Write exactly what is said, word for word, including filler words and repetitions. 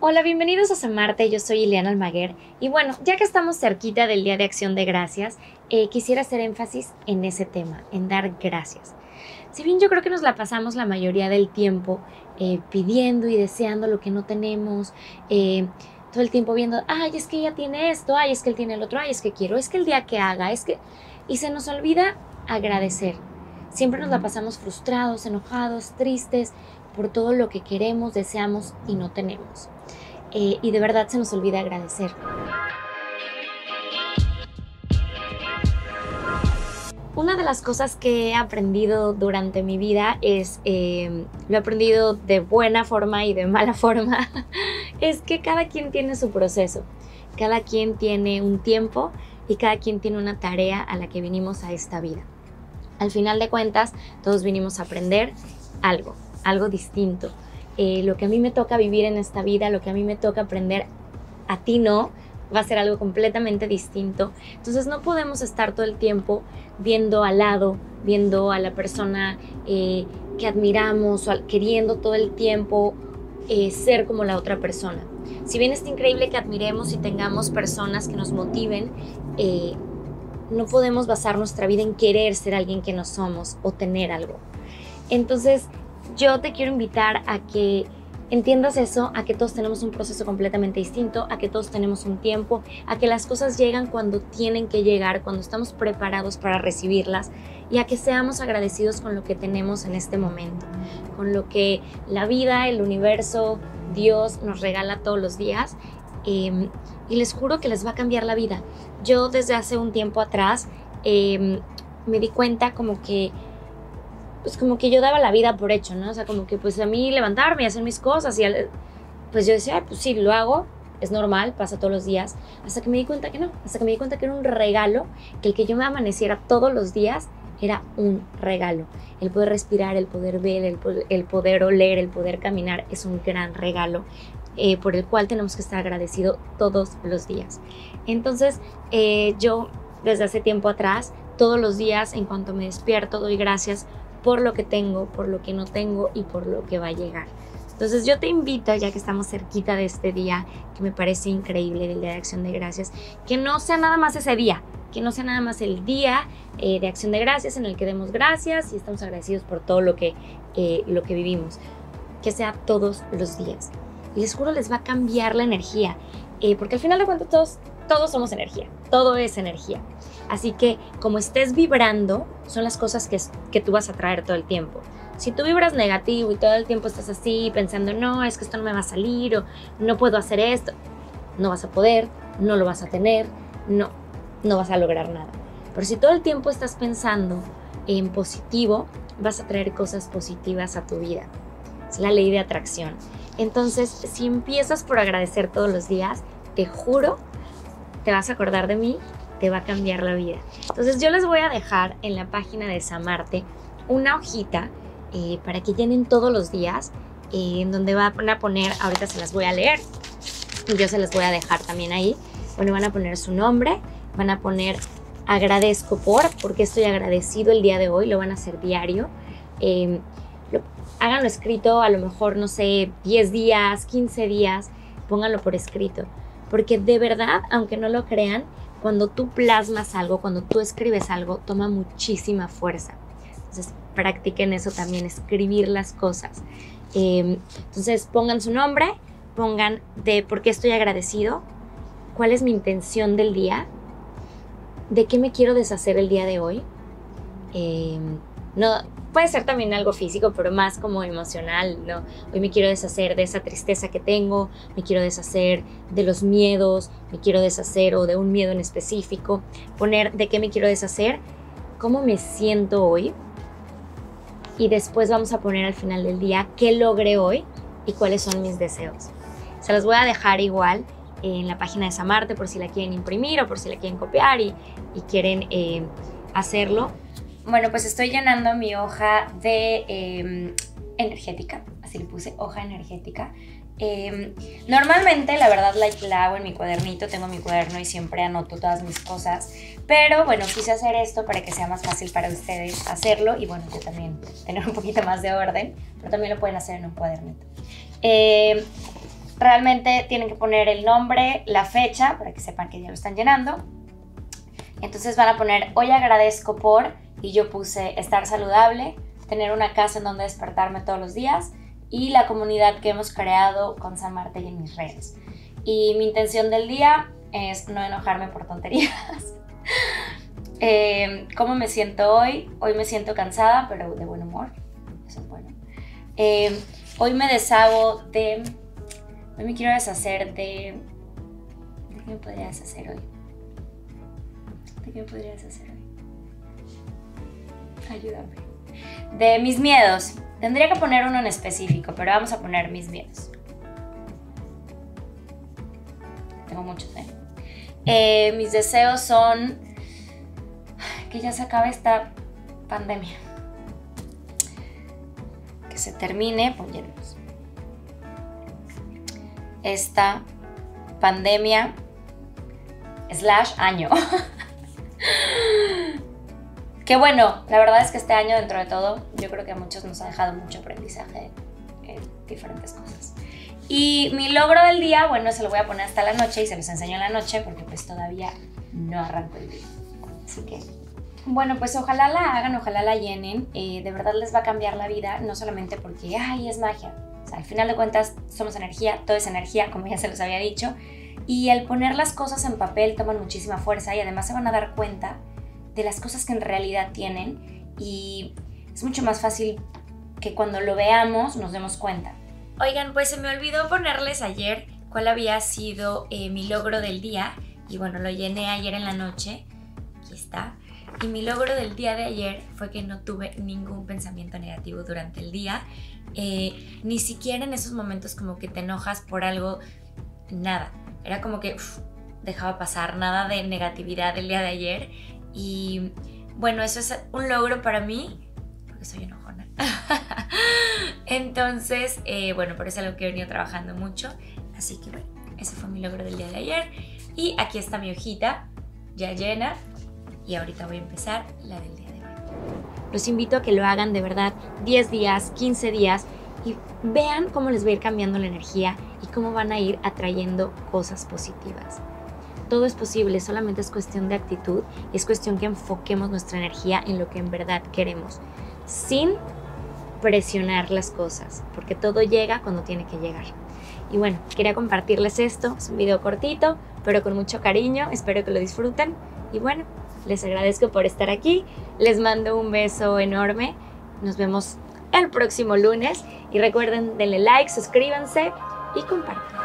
Hola, bienvenidos a Samarte, yo soy Ileana Almaguer y bueno, ya que estamos cerquita del Día de Acción de Gracias, eh, quisiera hacer énfasis en ese tema, en dar gracias. Si bien yo creo que nos la pasamos la mayoría del tiempo eh, pidiendo y deseando lo que no tenemos, eh, todo el tiempo viendo, ay, es que ella tiene esto, ay, es que él tiene el otro, ay, es que quiero, es que el día que haga, es que... Y se nos olvida agradecer. Siempre nos la pasamos frustrados, enojados, tristes por todo lo que queremos, deseamos y no tenemos. Eh, y de verdad se nos olvida agradecer. Una de las cosas que he aprendido durante mi vida es, eh, lo he aprendido de buena forma y de mala forma, es que cada quien tiene su proceso, cada quien tiene un tiempo y cada quien tiene una tarea a la que vinimos a esta vida. Al final de cuentas, todos vinimos a aprender algo, algo distinto. Eh, lo que a mí me toca vivir en esta vida, lo que a mí me toca aprender, a ti no, va a ser algo completamente distinto. Entonces no podemos estar todo el tiempo viendo al lado, viendo a la persona eh, que admiramos, o al, queriendo todo el tiempo eh, ser como la otra persona. Si bien es increíble que admiremos y tengamos personas que nos motiven, eh, no podemos basar nuestra vida en querer ser alguien que no somos o tener algo. Entonces, yo te quiero invitar a que entiendas eso, a que todos tenemos un proceso completamente distinto, a que todos tenemos un tiempo, a que las cosas llegan cuando tienen que llegar, cuando estamos preparados para recibirlas y a que seamos agradecidos con lo que tenemos en este momento, con lo que la vida, el universo, Dios nos regala todos los días. Eh, y les juro que les va a cambiar la vida. Yo desde hace un tiempo atrás eh, me di cuenta como que pues como que yo daba la vida por hecho, ¿no? O sea, como que pues a mí levantarme y hacer mis cosas y al, pues yo decía, pues sí, lo hago, es normal, pasa todos los días, hasta que me di cuenta que no, hasta que me di cuenta que era un regalo, que el que yo me amaneciera todos los días era un regalo. El poder respirar, el poder ver, el, el poder oler, el poder caminar es un gran regalo eh, por el cual tenemos que estar agradecidos todos los días. Entonces, eh, yo desde hace tiempo atrás, todos los días en cuanto me despierto doy gracias por lo que tengo, por lo que no tengo y por lo que va a llegar. Entonces yo te invito, ya que estamos cerquita de este día, que me parece increíble, del Día de Acción de Gracias, que no sea nada más ese día, que no sea nada más el día eh, de Acción de Gracias en el que demos gracias y estamos agradecidos por todo lo que, eh, lo que vivimos, que sea todos los días. Y les juro, les va a cambiar la energía, eh, porque al final de cuentas todos, todos somos energía, todo es energía. Así que como estés vibrando, son las cosas que, que tú vas a traer todo el tiempo. Si tú vibras negativo y todo el tiempo estás así pensando, no, es que esto no me va a salir o no puedo hacer esto, no vas a poder, no lo vas a tener, no, no vas a lograr nada. Pero si todo el tiempo estás pensando en positivo, vas a traer cosas positivas a tu vida. Es la ley de atracción. Entonces, si empiezas por agradecer todos los días, te juro, te vas a acordar de mí, te va a cambiar la vida. Entonces yo les voy a dejar en la página de Samarte una hojita eh, para que llenen todos los días, eh, en donde van a poner, ahorita se las voy a leer, y yo se las voy a dejar también ahí. Bueno, van a poner su nombre, van a poner agradezco por, porque estoy agradecido el día de hoy, lo van a hacer diario. Eh, lo, háganlo escrito, a lo mejor, no sé, diez días, quince días, pónganlo por escrito. Porque de verdad, aunque no lo crean, cuando tú plasmas algo, cuando tú escribes algo, toma muchísima fuerza. Entonces, practiquen eso también, escribir las cosas. Eh, entonces, pongan su nombre, pongan de por qué estoy agradecido, cuál es mi intención del día, de qué me quiero deshacer el día de hoy. Eh, no, puede ser también algo físico, pero más como emocional, ¿no? Hoy me quiero deshacer de esa tristeza que tengo, me quiero deshacer de los miedos, me quiero deshacer o de un miedo en específico. Poner de qué me quiero deshacer, cómo me siento hoy. Y después vamos a poner al final del día qué logré hoy y cuáles son mis deseos. Se los voy a dejar igual en la página de Samarte por si la quieren imprimir o por si la quieren copiar y, y quieren eh, hacerlo. Bueno, pues estoy llenando mi hoja de eh, energética, así le puse, hoja energética. Eh, normalmente, la verdad, la, la hago en mi cuadernito, tengo mi cuaderno y siempre anoto todas mis cosas. Pero bueno, quise hacer esto para que sea más fácil para ustedes hacerlo y bueno, yo también tener un poquito más de orden, pero también lo pueden hacer en un cuadernito. Eh, Realmente tienen que poner el nombre, la fecha, para que sepan que ya lo están llenando. Entonces van a poner hoy agradezco por, y yo puse estar saludable, tener una casa en donde despertarme todos los días y la comunidad que hemos creado con Samarte y en mis redes. Y mi intención del día es no enojarme por tonterías. eh, ¿Cómo me siento hoy? Hoy me siento cansada, pero de buen humor. Eso es bueno. Eh, hoy me deshago de... Hoy me quiero deshacer de... ¿De qué me podría deshacer hoy? ¿De qué me podría deshacer hoy? Ayúdame. De mis miedos. Tendría que poner uno en específico, pero vamos a poner mis miedos. Tengo muchos, ¿eh? eh mis deseos son que ya se acabe esta pandemia. Que se termine, poniéndonos. Esta pandemia slash año. Que bueno, la verdad es que este año, dentro de todo, yo creo que a muchos nos ha dejado mucho aprendizaje en diferentes cosas. Y mi logro del día, bueno, se lo voy a poner hasta la noche y se los enseño en la noche porque pues todavía no arranco el día. Así que, bueno, pues ojalá la hagan, ojalá la llenen. Eh, de verdad les va a cambiar la vida, no solamente porque, ay, es magia. O sea, al final de cuentas, somos energía, todo es energía, como ya se los había dicho. Y al poner las cosas en papel toman muchísima fuerza y además se van a dar cuenta de las cosas que en realidad tienen, y es mucho más fácil que cuando lo veamos nos demos cuenta. Oigan, pues se me olvidó ponerles ayer cuál había sido eh, mi logro del día, y bueno, lo llené ayer en la noche, aquí está, y mi logro del día de ayer fue que no tuve ningún pensamiento negativo durante el día, eh, ni siquiera en esos momentos como que te enojas por algo, nada, era como que uf, dejaba pasar nada de negatividad el día de ayer. Y bueno, eso es un logro para mí, porque soy enojona. Entonces, eh, bueno, por eso es algo que he venido trabajando mucho. Así que bueno, ese fue mi logro del día de ayer. Y aquí está mi hojita, ya llena. Y ahorita voy a empezar la del día de hoy. Los invito a que lo hagan de verdad diez días, quince días. Y vean cómo les va a ir cambiando la energía y cómo van a ir atrayendo cosas positivas. Todo es posible, solamente es cuestión de actitud, es cuestión que enfoquemos nuestra energía en lo que en verdad queremos, sin presionar las cosas, porque todo llega cuando tiene que llegar. Y bueno, quería compartirles esto, es un video cortito, pero con mucho cariño, espero que lo disfruten. Y bueno, les agradezco por estar aquí, les mando un beso enorme, nos vemos el próximo lunes y recuerden, denle like, suscríbanse y compartan.